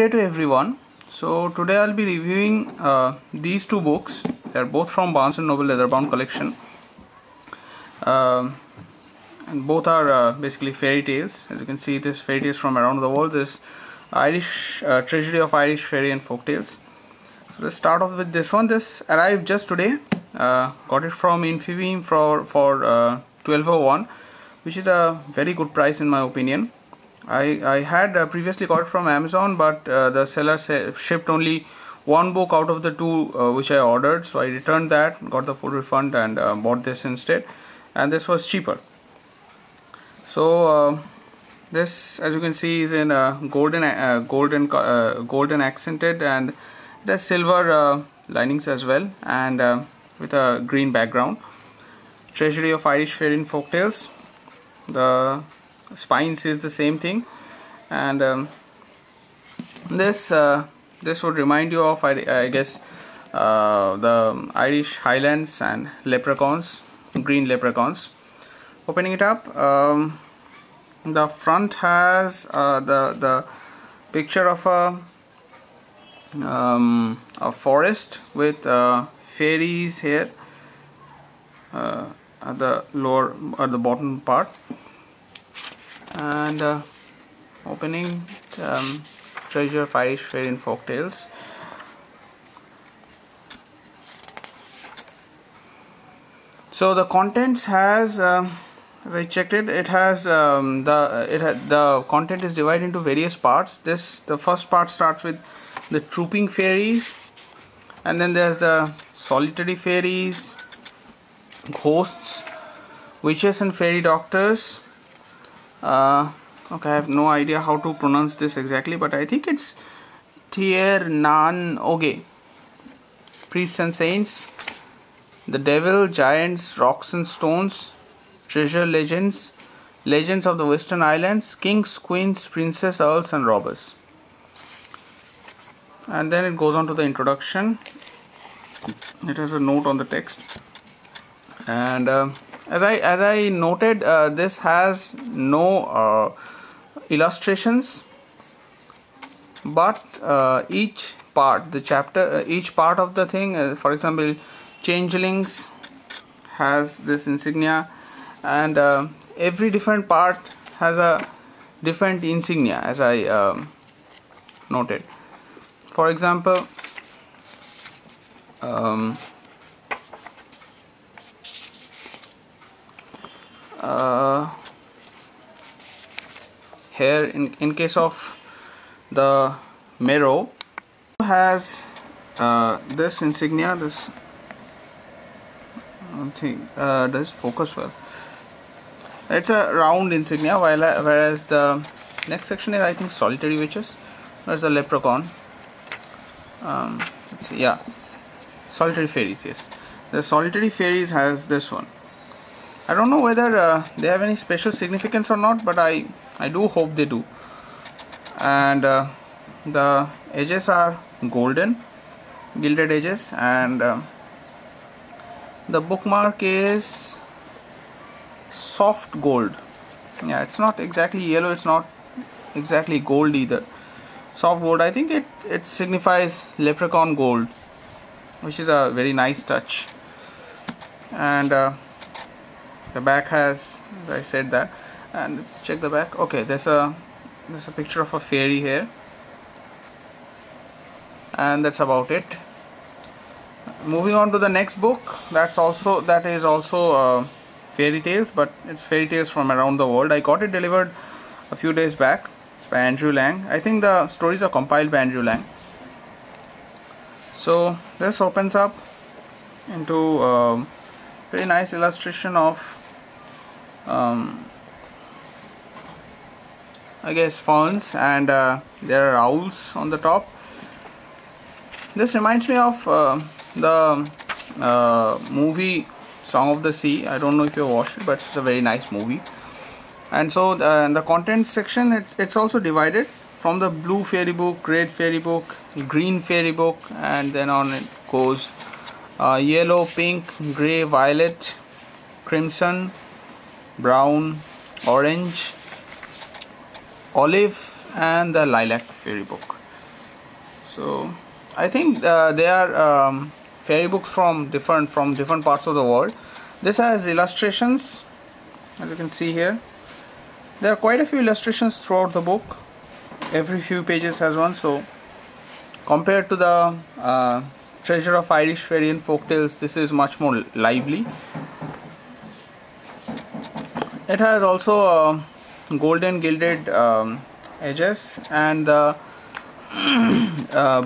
Hey to everyone. So today I'll be reviewing these two books. They're both from Barnes and Noble leatherbound collection, and both are basically fairy tales. As you can see, this fairy tales from around the world. This Irish treasury of Irish fairy and folk tales. So let's start off with this one. This arrived just today. Got it from Infibeam for 1201, which is a very good price in my opinion. I had previously got it from Amazon, but the seller shipped only one book out of the two which I ordered, so I returned that, got the full refund, and bought this instead, and this was cheaper. So this, as you can see, is in golden accented, and it has silver linings as well, and with a green background. Treasury of Irish Fairy and Folk Tales. The spine says the same thing, and this would remind you of, I guess, the Irish Highlands and leprechauns, green leprechauns. Opening it up, the front has the picture of a forest with fairies here at the bottom part. And opening Treasure of Irish Fairy and Folk Tales. So the contents has, as I checked it, it has the content is divided into various parts. The first part starts with the trooping fairies, and then there's the solitary fairies, ghosts, witches, and fairy doctors. Okay, I have no idea how to pronounce this exactly, but I think it's Tier Nan Oge. Priests and saints, the devil, giants, rocks and stones, treasure legends, legends of the Western Islands, kings, queens, princes, earls, and robbers. And then it goes on to the introduction. It has a note on the text, and as I noted, this has no illustrations, but each part, the chapter, each part of the thing, for example, changelings has this insignia, and every different part has a different insignia, as I noted. For example, here in case of the marrow, has this insignia. This, I don't think does focus well. It's a round insignia, while whereas the next section is, I think, solitary witches. There's the leprechaun. Let's see, yeah, solitary fairies. Yes, the solitary fairies has this one. I don't know whether they have any special significance or not, but I do hope they do. And the edges are golden, gilded edges, and the bookmark is soft gold. Yeah, it's not exactly yellow, it's not exactly gold either. Soft gold, I think it signifies leprechaun gold, which is a very nice touch. And the back has, as I said, that, and let's check the back. Okay, there's a picture of a fairy here, and that's about it. Moving on to the next book, that is also fairy tales, but it's fairy tales from around the world. I got it delivered a few days back. It's by Andrew Lang. I think the stories are compiled by Andrew Lang. So this opens up into very nice illustration of, I guess, fawns, and there are owls on the top. This reminds me of the movie Song of the Sea. I don't know if you watched it, but it's a very nice movie. And so the content section, it's also divided from the blue fairy book, red fairy book, green fairy book, and then on it goes. Yellow, pink, grey, violet, crimson, brown, orange, olive, and the lilac fairy book. So I think they are fairy books from different parts of the world. This has illustrations, as you can see here. There are quite a few illustrations throughout the book. Every few pages has one. So compared to the Treasure of Irish Fairy and Folktales, this is much more lively. It has also golden gilded edges, and the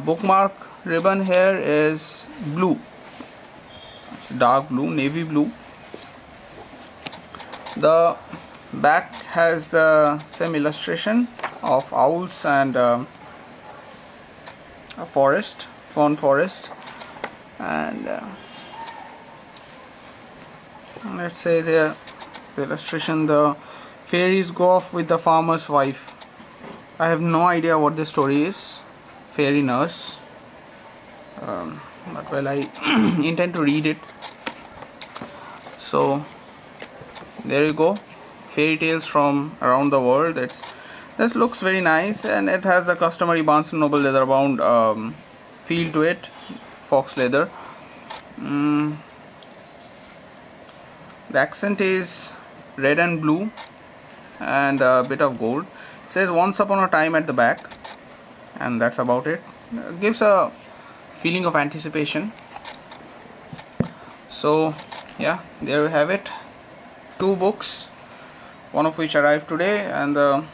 bookmark ribbon here is blue. It's dark blue, navy blue. The back has the same illustration of owls and a forest, fawn forest, and let's say there the illustration, the fairies go off with the farmer's wife. I have no idea what this story is, fairy nurse, but well, I intend to read it. So there you go, fairy tales from around the world. This looks very nice, and it has the customary Barnes and Noble leather bound feel to it, fox leather. The accent is red and blue and a bit of gold. It says "Once upon a time" at the back, and that's about it. It gives a feeling of anticipation. So yeah, there we have it. Two books, one of which arrived today and the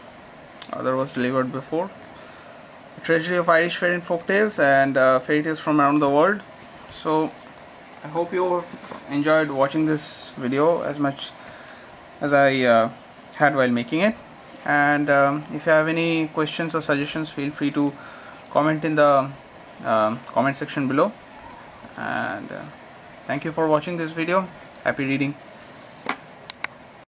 other was delivered before. The Treasury of Irish Fairy and Folktales and Fairy Tales from Around the World. So I hope you enjoyed watching this video as much as I had while making it, and if you have any questions or suggestions, feel free to comment in the comment section below, and thank you for watching this video. Happy reading.